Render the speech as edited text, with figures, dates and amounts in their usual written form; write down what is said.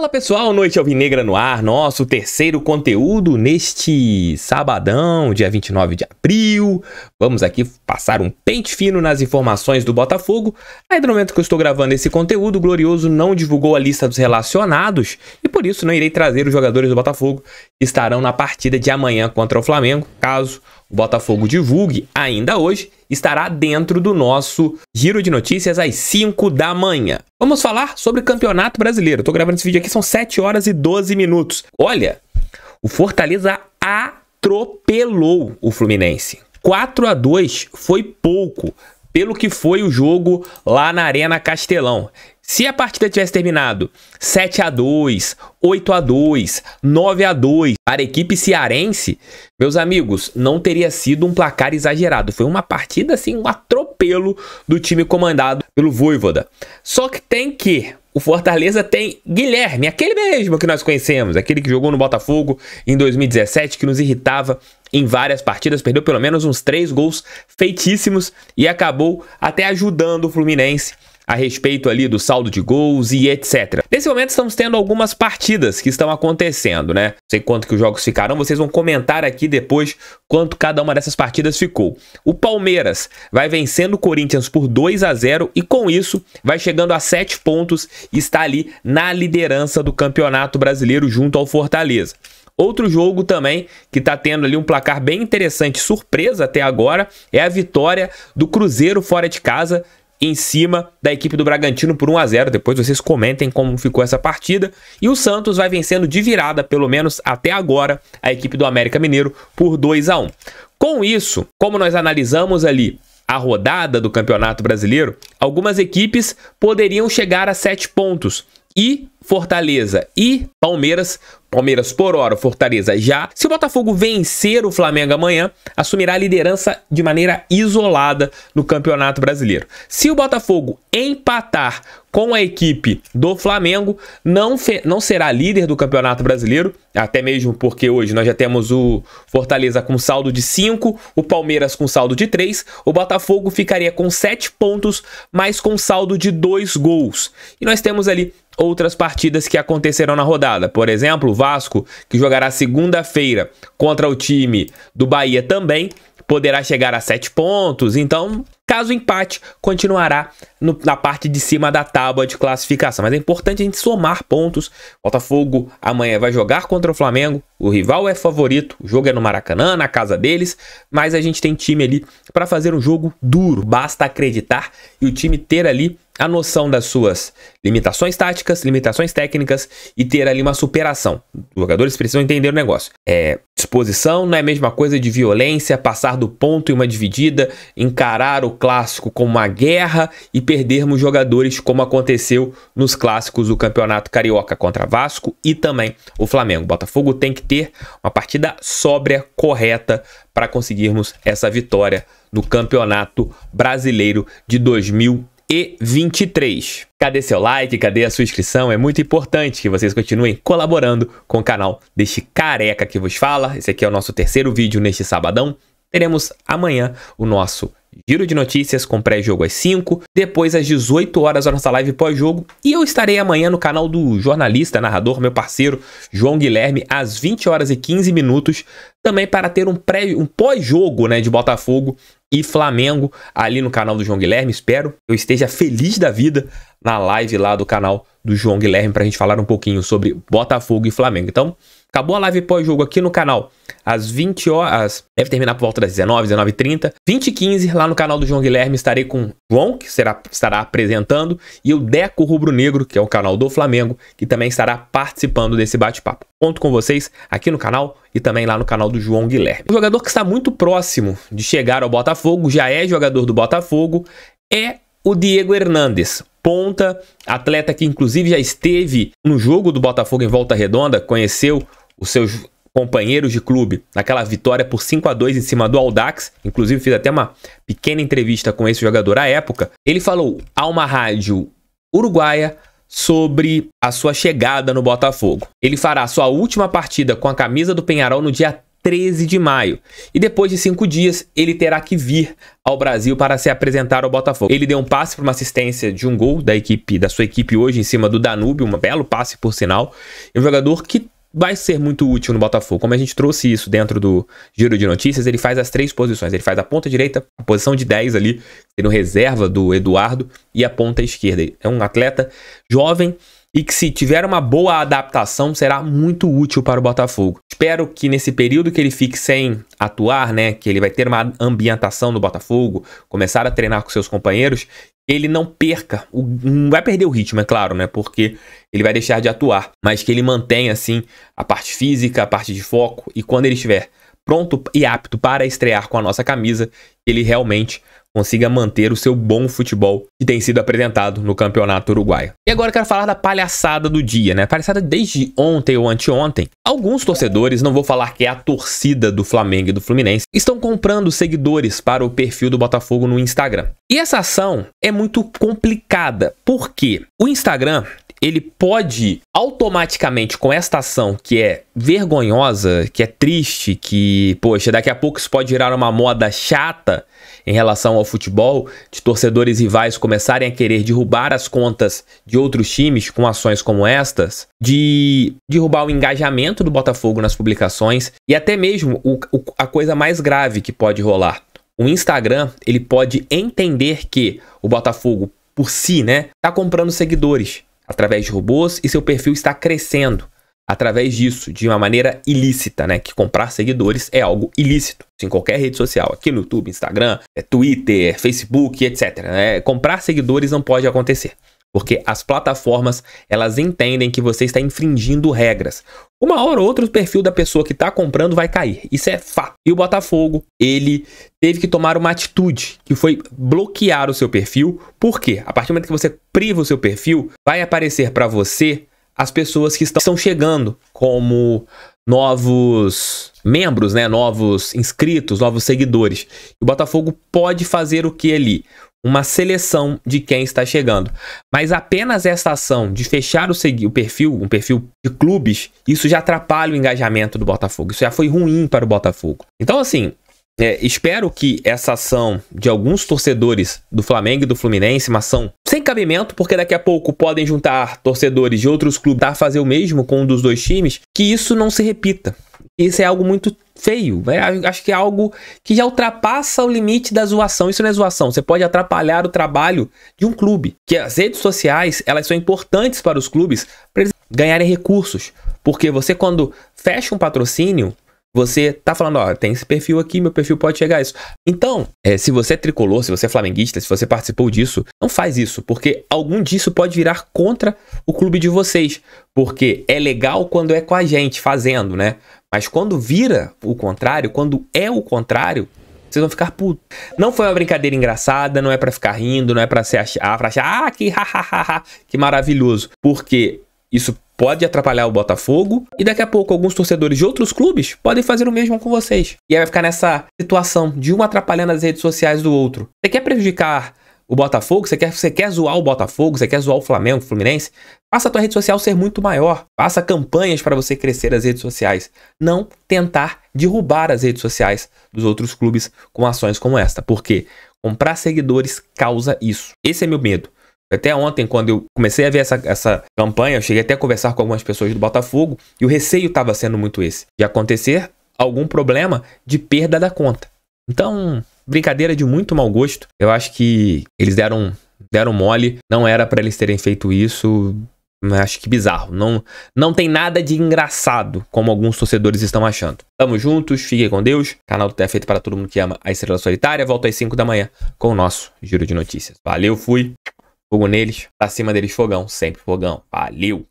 Fala pessoal, Noite Alvinegra no ar, nosso terceiro conteúdo neste sabadão, dia 29 de abril. Vamos aqui passar um pente fino nas informações do Botafogo. Aí no momento que eu estou gravando esse conteúdo, o Glorioso não divulgou a lista dos relacionados e por isso não irei trazer os jogadores do Botafogo que estarão na partida de amanhã contra o Flamengo. Caso o Botafogo divulgue ainda hoje, estará dentro do nosso giro de notícias às 5 da manhã. Vamos falar sobre o Campeonato Brasileiro. Estou gravando esse vídeo aqui, são 7 horas e 12 minutos. Olha, o Fortaleza atropelou o Fluminense. 4-2 foi pouco, pelo que foi o jogo lá na Arena Castelão. Se a partida tivesse terminado 7-2, 8-2, 9-2 para a equipe cearense, meus amigos, não teria sido um placar exagerado. Foi uma partida, assim, um atropelo do time comandado pelo Vojvoda. Só que tem que... O Fortaleza tem Guilherme, aquele mesmo que nós conhecemos, aquele que jogou no Botafogo em 2017, que nos irritava em várias partidas, perdeu pelo menos uns 3 gols feitíssimos e acabou até ajudando o Fluminense a respeito ali do saldo de gols e etc. Nesse momento estamos tendo algumas partidas que estão acontecendo, né? Não sei quanto que os jogos ficaram, vocês vão comentar aqui depois quanto cada uma dessas partidas ficou. O Palmeiras vai vencendo o Corinthians por 2-0 e com isso vai chegando a 7 pontos e está ali na liderança do Campeonato Brasileiro junto ao Fortaleza. Outro jogo também que está tendo ali um placar bem interessante, surpresa até agora, é a vitória do Cruzeiro fora de casa em cima da equipe do Bragantino por 1-0. Depois vocês comentem como ficou essa partida. E o Santos vai vencendo de virada, pelo menos até agora, a equipe do América Mineiro por 2-1. Com isso, como nós analisamos ali a rodada do Campeonato Brasileiro, algumas equipes poderiam chegar a 7 pontos. E Fortaleza e Palmeiras por hora, Fortaleza já. Se o Botafogo vencer o Flamengo amanhã, assumirá a liderança de maneira isolada no Campeonato Brasileiro. Se o Botafogo empatar com a equipe do Flamengo, não será líder do Campeonato Brasileiro, até mesmo porque hoje nós já temos o Fortaleza com saldo de 5, o Palmeiras com saldo de 3, o Botafogo ficaria com 7 pontos, mas com saldo de 2 gols. E nós temos ali outras partidas que acontecerão na rodada. Por exemplo, o Vasco, que jogará segunda-feira contra o time do Bahia também, poderá chegar a 7 pontos. Então, caso empate, continuará na parte de cima da tábua de classificação. Mas é importante a gente somar pontos. Botafogo amanhã vai jogar contra o Flamengo. O rival é favorito. O jogo é no Maracanã, na casa deles. Mas a gente tem time ali para fazer um jogo duro. Basta acreditar e o time ter ali a noção das suas limitações táticas, limitações técnicas e ter ali uma superação. Os jogadores precisam entender o negócio. Disposição não é a mesma coisa de violência, passar do ponto em uma dividida, encarar o clássico como uma guerra e perdermos jogadores como aconteceu nos clássicos do Campeonato Carioca contra Vasco e também o Flamengo. O Botafogo tem que ter uma partida sóbria, correta, para conseguirmos essa vitória no Campeonato Brasileiro de 2023. Cadê seu like? Cadê a sua inscrição? É muito importante que vocês continuem colaborando com o canal deste careca que vos fala. Esse aqui é o nosso terceiro vídeo neste sabadão. Teremos amanhã o nosso giro de notícias com pré-jogo às 5, depois às 18 horas a nossa live pós-jogo e eu estarei amanhã no canal do jornalista, narrador, meu parceiro João Guilherme, às 20 horas e 15 minutos, também para ter um pós-jogo, né, de Botafogo e Flamengo ali no canal do João Guilherme. Espero que eu esteja feliz da vida na live lá do canal do João Guilherme para a gente falar um pouquinho sobre Botafogo e Flamengo. Então, acabou a live pós-jogo aqui no canal às 20 horas, deve terminar por volta das 19, 19h30, 20h15 lá no canal do João Guilherme estarei com o João, que estará apresentando, e o Deco Rubro Negro, que é o canal do Flamengo, que também estará participando desse bate-papo. Conto com vocês aqui no canal e também lá no canal do João Guilherme. Um jogador que está muito próximo de chegar ao Botafogo, já é jogador do Botafogo, é o Diego Hernández, ponta, atleta que inclusive já esteve no jogo do Botafogo em Volta Redonda, conheceu os seus companheiros de clube naquela vitória por 5-2 em cima do Audax. Inclusive fiz até uma pequena entrevista com esse jogador à época. Ele falou a uma rádio uruguaia sobre a sua chegada no Botafogo. Ele fará sua última partida com a camisa do Penharol no dia 13 de maio. E depois de 5 dias, ele terá que vir ao Brasil para se apresentar ao Botafogo. Ele deu um passe para uma assistência de um gol da sua equipe hoje em cima do Danúbio, um belo passe por sinal. É um jogador que vai ser muito útil no Botafogo. Como a gente trouxe isso dentro do Giro de Notícias, ele faz as três posições. Ele faz a ponta direita, a posição de 10 ali, sendo reserva do Eduardo, e a ponta esquerda. É um atleta jovem e que, se tiver uma boa adaptação, será muito útil para o Botafogo. Espero que nesse período que ele fique sem atuar, né, que ele vai ter uma ambientação no Botafogo, começar a treinar com seus companheiros, ele não perca, não vai perder o ritmo, é claro, né, porque ele vai deixar de atuar, mas que ele mantenha, assim, a parte física, a parte de foco, e quando ele estiver pronto e apto para estrear com a nossa camisa, ele realmente consiga manter o seu bom futebol que tem sido apresentado no Campeonato Uruguaio. E agora eu quero falar da palhaçada do dia, né? Palhaçada desde ontem ou anteontem. Alguns torcedores, não vou falar que é a torcida do Flamengo e do Fluminense, estão comprando seguidores para o perfil do Botafogo no Instagram. E essa ação é muito complicada, porque o Instagram, ele pode automaticamente, com esta ação que é vergonhosa, que é triste, que, poxa, daqui a pouco isso pode virar uma moda chata em relação ao futebol, de torcedores rivais começarem a querer derrubar as contas de outros times com ações como estas, de derrubar o engajamento do Botafogo nas publicações, e até mesmo a coisa mais grave que pode rolar. O Instagram, ele pode entender que o Botafogo, por si, né, tá comprando seguidores através de robôs, e seu perfil está crescendo através disso, de uma maneira ilícita, né? Que comprar seguidores é algo ilícito em qualquer rede social, aqui no YouTube, Instagram, Twitter, Facebook, etc. Comprar seguidores não pode acontecer, porque as plataformas, elas entendem que você está infringindo regras. Uma hora ou outra, o perfil da pessoa que está comprando vai cair. Isso é fato. E o Botafogo, ele teve que tomar uma atitude, que foi bloquear o seu perfil. Por quê? A partir do momento que você priva o seu perfil, vai aparecer para você as pessoas que estão chegando como novos membros, né? Novos inscritos, novos seguidores. O Botafogo pode fazer o que ali? Uma seleção de quem está chegando. Mas apenas essa ação de fechar o perfil, um perfil de clubes, isso já atrapalha o engajamento do Botafogo. Isso já foi ruim para o Botafogo. Então, assim, espero que essa ação de alguns torcedores do Flamengo e do Fluminense, uma ação sem cabimento, porque daqui a pouco podem juntar torcedores de outros clubes a fazer o mesmo com um dos dois times, que isso não se repita. Isso é algo muito feio, acho que é algo que já ultrapassa o limite da zoação. Isso não é zoação, você pode atrapalhar o trabalho de um clube, que as redes sociais, elas são importantes para os clubes, para eles ganharem recursos, porque você, quando fecha um patrocínio, você tá falando, ó, tem esse perfil aqui, meu perfil pode chegar a isso. Então, se você é tricolor, se você é flamenguista, se você participou disso, não faz isso, porque algum disso pode virar contra o clube de vocês, porque é legal quando é com a gente, fazendo, né? Mas quando vira o contrário, quando é o contrário, vocês vão ficar putos. Não foi uma brincadeira engraçada, não é pra ficar rindo, não é pra, achar, ah, que hahaha, que maravilhoso, porque isso pode atrapalhar o Botafogo, e daqui a pouco alguns torcedores de outros clubes podem fazer o mesmo com vocês. E aí vai ficar nessa situação de um atrapalhando as redes sociais do outro. Você quer prejudicar o Botafogo? Você quer zoar o Botafogo? Você quer zoar o Flamengo, o Fluminense? Faça a tua rede social ser muito maior. Faça campanhas para você crescer as redes sociais. Não tentar derrubar as redes sociais dos outros clubes com ações como esta, porque comprar seguidores causa isso. Esse é meu medo. Até ontem, quando eu comecei a ver essa campanha, eu cheguei até a conversar com algumas pessoas do Botafogo, e o receio estava sendo muito esse, de acontecer algum problema de perda da conta. Então, brincadeira de muito mau gosto. Eu acho que eles deram mole, não era para eles terem feito isso. Acho que bizarro, não tem nada de engraçado, como alguns torcedores estão achando. Tamo juntos, fiquem com Deus. Canal do TF é feito para todo mundo que ama a Estrela Solitária. Volto às 5 da manhã com o nosso Giro de Notícias. Valeu, fui! Fogo neles, pra cima deles fogão, sempre fogão. Valeu!